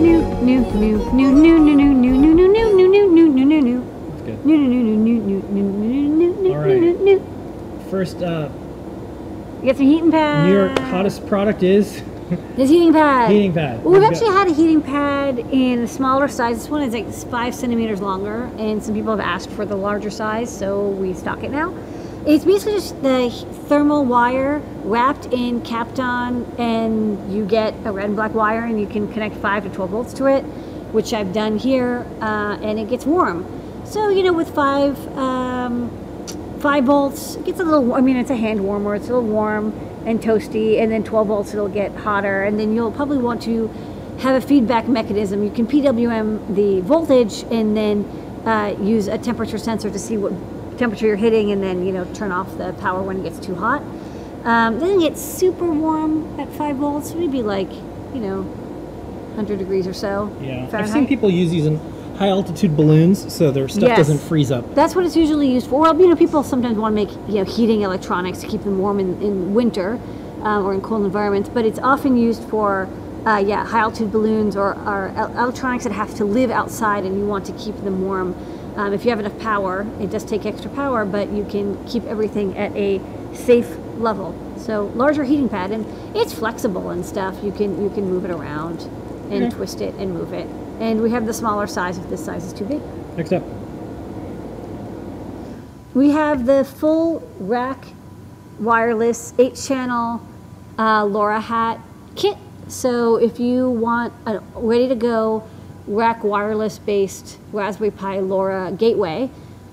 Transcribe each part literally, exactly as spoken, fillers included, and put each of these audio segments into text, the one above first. new new new new new new new new new new new new new new new new new. That's good. New new new new new new new. All right. First up. You got some heating pad. Your hottest product is. This heating pad. Heating pad. Well, we've actually had a heating pad in a smaller size. This one is like five centimeters longer, and some people have asked for the larger size, so we stock it now. It's basically just the thermal wire wrapped in Kapton, and you get a red and black wire, and you can connect five to twelve volts to it, which I've done here, uh, and it gets warm. So, you know, with five, um, five volts, it gets a little, I mean, it's a hand warmer, it's a little warm and toasty, and then twelve volts, it'll get hotter, and then you'll probably want to have a feedback mechanism. You can P W M the voltage, and then uh, use a temperature sensor to see what temperature you're hitting, and then, you know, turn off the power when it gets too hot. Um, then it gets super warm at five volts, maybe like, you know, one hundred degrees or so. Yeah, Fahrenheit. I've seen people use these in high altitude balloons, so their stuff yes. doesn't freeze up. That's what it's usually used for. Well, you know, people sometimes want to make, you know, heating electronics to keep them warm in, in winter uh, or in cold environments, but it's often used for, uh, yeah, high altitude balloons or, or electronics that have to live outside and you want to keep them warm. Um, if you have enough power, it does take extra power, but you can keep everything at a safe level. So larger heating pad, and it's flexible and stuff. You can you can move it around and okay. twist it and move it. And we have the smaller size if this size is too big. Next up. We have the full Rak Wireless eight channel uh, LoRa hat kit. So if you want a ready-to-go Rak Wireless-based Raspberry Pi LoRa gateway,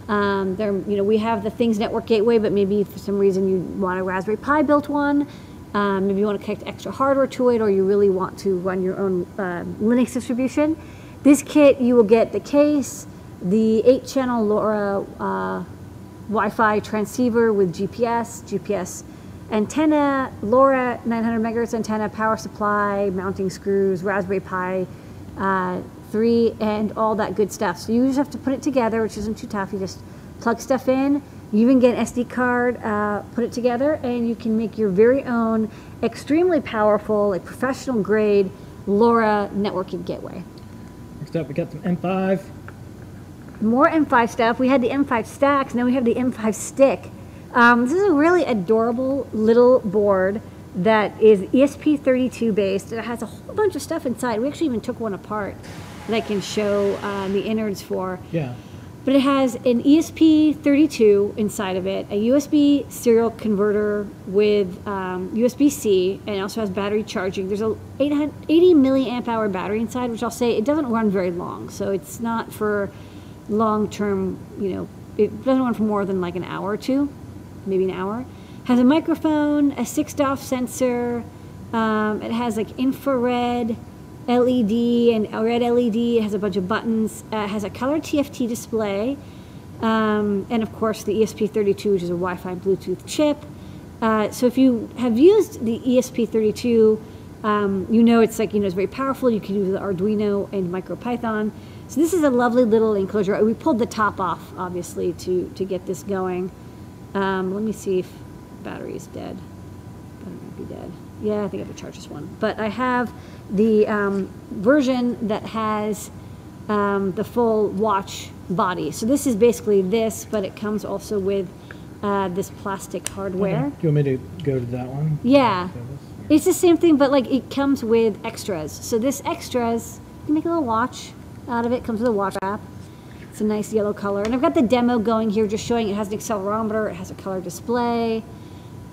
um, there, you know, we have the Things Network gateway, but maybe for some reason you want a Raspberry Pi built one. Um, maybe you want to connect extra hardware to it, or you really want to run your own uh, Linux distribution. This kit, you will get the case, the eight channel LoRa uh, Wi-Fi transceiver with G P S, G P S antenna, LoRa nine hundred megahertz antenna, power supply, mounting screws, Raspberry Pi uh, three, and all that good stuff. So you just have to put it together, which isn't too tough. You just plug stuff in. You even get an S D card, uh, put it together, and you can make your very own extremely powerful, like professional grade LoRa networking gateway. Next up, we got some M five. More M five stuff. We had the M five Stacks, now we have the M five Stick. Um, this is a really adorable little board that is E S P thirty-two based, and it has a whole bunch of stuff inside. We actually even took one apart that I can show uh, the innards for. Yeah. But it has an E S P thirty-two inside of it, a U S B serial converter with um, U S B C, and it also has battery charging. There's a eighty milliamp hour battery inside, which I'll say it doesn't run very long, so it's not for long-term, you know, it doesn't run for more than like an hour or two, maybe an hour. Has a microphone, a six D O F sensor, um, it has like infrared, L E D and red L E D. It has a bunch of buttons. Uh, it has a color T F T display, um, and of course the E S P thirty-two, which is a Wi-Fi and Bluetooth chip. Uh, so if you have used the E S P thirty-two, um, you know it's like you know it's very powerful. You can use the Arduino and MicroPython. So this is a lovely little enclosure. We pulled the top off, obviously, to to get this going. Um, let me see if the battery is dead. It might be dead. Yeah, I think I have to charge this one. But I have the um, version that has um, the full watch body. So this is basically this, but it comes also with uh, this plastic hardware. Okay. Do you want me to go to that one? Yeah. It's the same thing, but like it comes with extras. So this extras, you can make a little watch out of it. It comes with a watch wrap. It's a nice yellow color. And I've got the demo going here, just showing it has an accelerometer. It has a color display.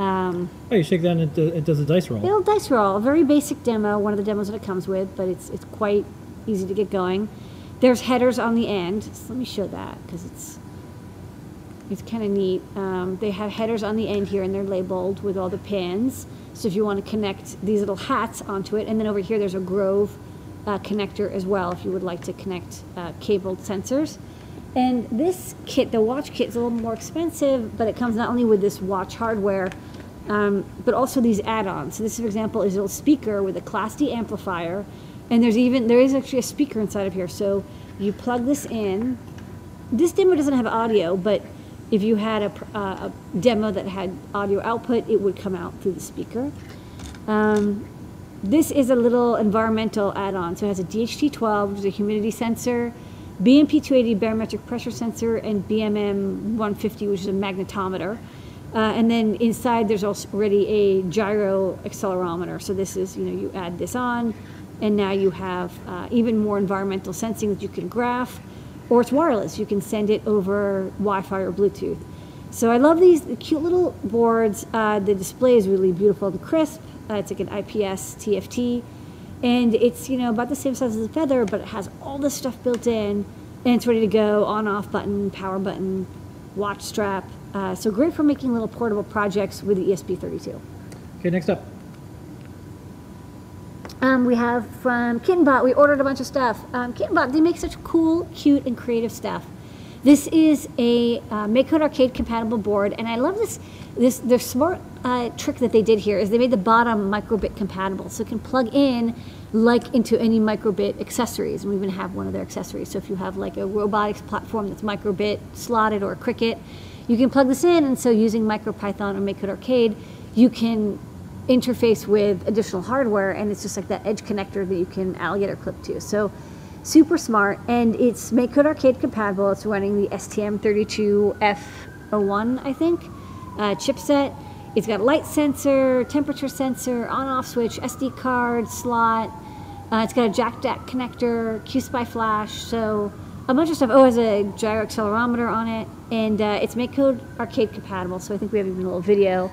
Um, oh, you shake that and it, do, it does a dice roll. It'll dice roll. A very basic demo, one of the demos that it comes with, but it's it's quite easy to get going. There's headers on the end. So let me show that because it's it's kind of neat. Um, they have headers on the end here, and they're labeled with all the pins. So if you want to connect these little hats onto it, and then over here there's a Grove uh, connector as well if you would like to connect uh, cabled sensors. And this kit, the watch kit, is a little more expensive, but it comes not only with this watch hardware, um, but also these add-ons. So this, for example, is a little speaker with a Class D amplifier, and there's even there is actually a speaker inside of here. So you plug this in. This demo doesn't have audio, but if you had a, uh, a demo that had audio output, it would come out through the speaker. Um, This is a little environmental add-on. So it has a D H T twelve, which is a humidity sensor, B M P two eighty barometric pressure sensor, and B M M one fifty, which is a magnetometer. Uh, and then inside there's also already a gyro accelerometer. So this is, you know, you add this on, and now you have uh, even more environmental sensing that you can graph, or it's wireless. You can send it over Wi-Fi or Bluetooth. So I love these cute little boards. Uh, the display is really beautiful and crisp. Uh, it's like an I P S T F T, and it's, you know, about the same size as a Feather, but it has all this stuff built in, and it's ready to go. On-off button, power button, watch strap. Uh, so great for making little portable projects with the E S P thirty-two. Okay, next up. Um, we have from Kittenbot. We ordered a bunch of stuff. Um, Kittenbot, they make such cool, cute, and creative stuff. This is a uh, MakeCode Arcade compatible board, and I love this. This their smart uh, trick that they did here is they made the bottom MicroBit compatible, so it can plug in like into any MicroBit accessories. And we even have one of their accessories. So if you have like a robotics platform that's MicroBit slotted or a Cricut, you can plug this in, and so using MicroPython or MakeCode Arcade, you can interface with additional hardware, and it's just like that edge connector that you can alligator clip to. So super smart, and it's MakeCode Arcade compatible. It's running the S T M thirty-two F oh one, I think, uh, chipset. It's got light sensor, temperature sensor, on-off switch, S D card slot. Uh, it's got a Jack D A C connector, Q S P I flash, so a bunch of stuff. Oh, it has a gyro accelerometer on it, and uh, it's MakeCode Arcade compatible. So I think we have even a little video.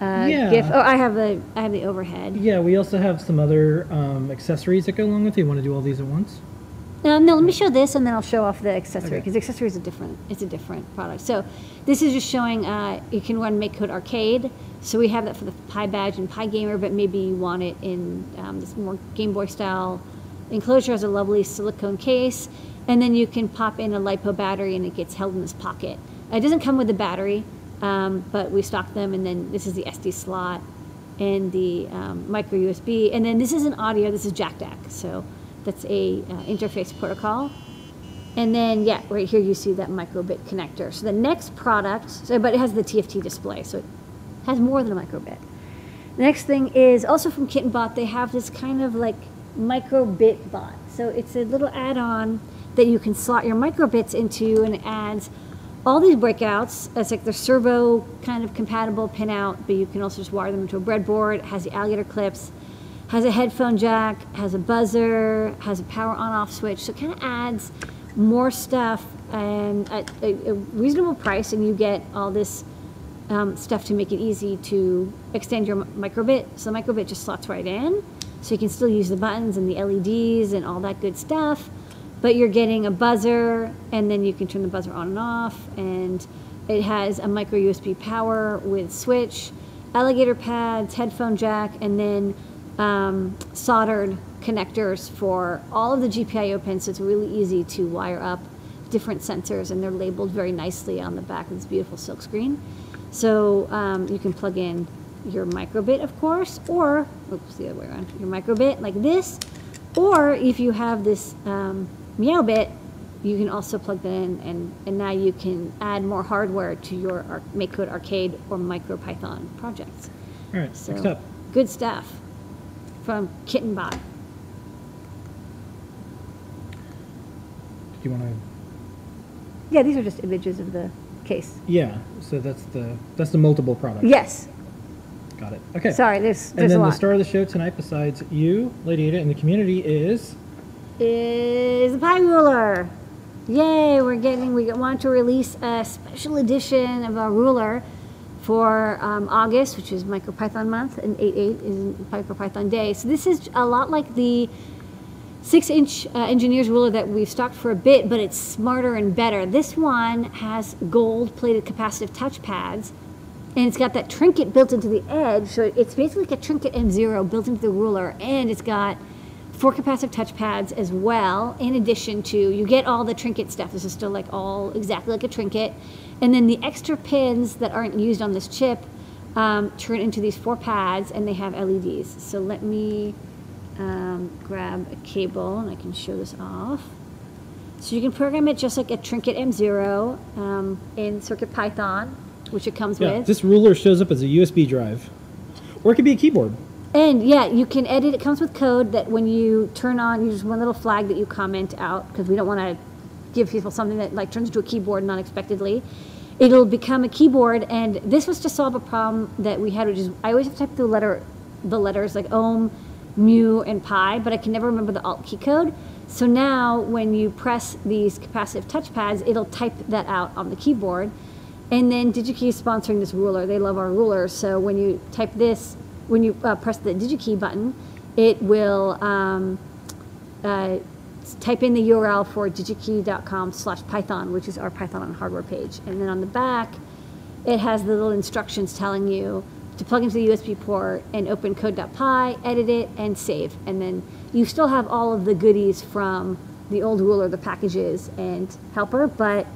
Uh, yeah. GIF. Oh, I have the I have the overhead. Yeah, we also have some other um, accessories that go along with it. You want to do all these at once? Um, no, let me show this, and then I'll show off the accessory, because okay. accessory is a different it's a different product. So this is just showing uh, you can run MakeCode Arcade. So we have that for the Pi Badge and Pi Gamer, but maybe you want it in um, this more Game Boy style enclosure. It has a lovely silicone case, and then you can pop in a LiPo battery, and it gets held in this pocket. It doesn't come with the battery. Um, but we stock them, and then this is the S D slot and the um, micro U S B, and then this is an audio. This is Jack D A C, so that's a uh, interface protocol. And then yeah, right here you see that microbit connector. So the next product, so, but it has the T F T display, so it has more than a microbit. The next thing is also from Kittenbot. They have this kind of like microbit bot. So it's a little add-on that you can slot your microbits into, and it adds all these breakouts. That's like the servo kind of compatible pinout, but you can also just wire them into a breadboard. It has the alligator clips, has a headphone jack, has a buzzer, has a power on-off switch. So it kind of adds more stuff, and at a, a reasonable price, and you get all this um, stuff to make it easy to extend your microbit. So the microbit just slots right in, so you can still use the buttons and the L E Ds and all that good stuff. But you're getting a buzzer, and then you can turn the buzzer on and off, and it has a micro U S B power with switch, alligator pads, headphone jack, and then um, soldered connectors for all of the G P I O pins, so it's really easy to wire up different sensors, and they're labeled very nicely on the back of this beautiful silk screen. So um, you can plug in your microbit, of course, or, oops, the other way around, your microbit like this, or if you have this um, Meow bit, you can also plug that in, and, and now you can add more hardware to your Ar MakeCode Arcade or MicroPython projects. All right, so next up. Good stuff from Kittenbot. Do you want to? Yeah, these are just images of the case. Yeah, so that's the that's the multiple product. Yes. Got it. Okay. Sorry, there's there's and then a lot. The star of the show tonight, besides you, Lady Ada, and the community, is. is the Pi Ruler. Yay, we're getting, we want to release a special edition of a ruler for um, August, which is MicroPython month, and eight eight is MicroPython day. So this is a lot like the six inch uh, engineer's ruler that we've stocked for a bit, but it's smarter and better. This one has gold-plated capacitive touch pads, and it's got that trinket built into the edge, so it's basically like a Trinket M zero built into the ruler, and it's got four capacitive touch pads as well, in addition to, you get all the Trinket stuff. This is still like all exactly like a Trinket. And then the extra pins that aren't used on this chip um, turn into these four pads, and they have L E Ds. So let me um, grab a cable, and I can show this off. So you can program it just like a Trinket M zero um, in CircuitPython, which it comes yeah, with. This ruler shows up as a U S B drive, or it could be a keyboard. And yeah, you can edit. It comes with code that when you turn on, you just one little flag that you comment out, because we don't want to give people something that like turns into a keyboard unexpectedly. It'll become a keyboard, and this was to solve a problem that we had, which is I always have to type the letter, the letters like ohm, mu, and pi, but I can never remember the alt key code. So now when you press these capacitive touchpads, it'll type that out on the keyboard. And then DigiKey is sponsoring this ruler. They love our rulers. So when you type this, when you uh, press the DigiKey button, it will um, uh, type in the U R L for digikey dot com slash python, which is our Python on hardware page. And then on the back, it has the little instructions telling you to plug into the U S B port and open code.py, edit it, and save. And then you still have all of the goodies from the old ruler, the packages, and helper, but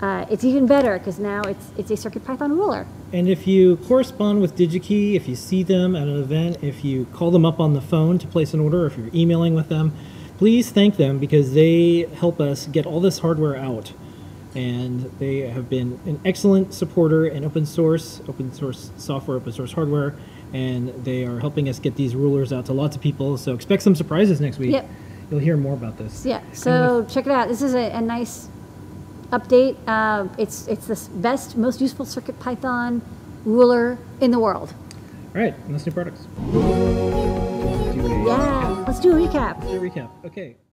uh, it's even better because now it's, it's a CircuitPython ruler. And if you correspond with DigiKey, if you see them at an event, if you call them up on the phone to place an order, or if you're emailing with them, please thank them, because they help us get all this hardware out. And they have been an excellent supporter in open source, open source software, open source hardware, and they are helping us get these rulers out to lots of people. So expect some surprises next week. Yep. You'll hear more about this. Yeah, so check it out. This is a, a nice update. Uh, it's it's the best, most useful CircuitPython ruler in the world. All right, and that's new products. Let's do a, yeah, let's do a recap. Let's do a recap, okay.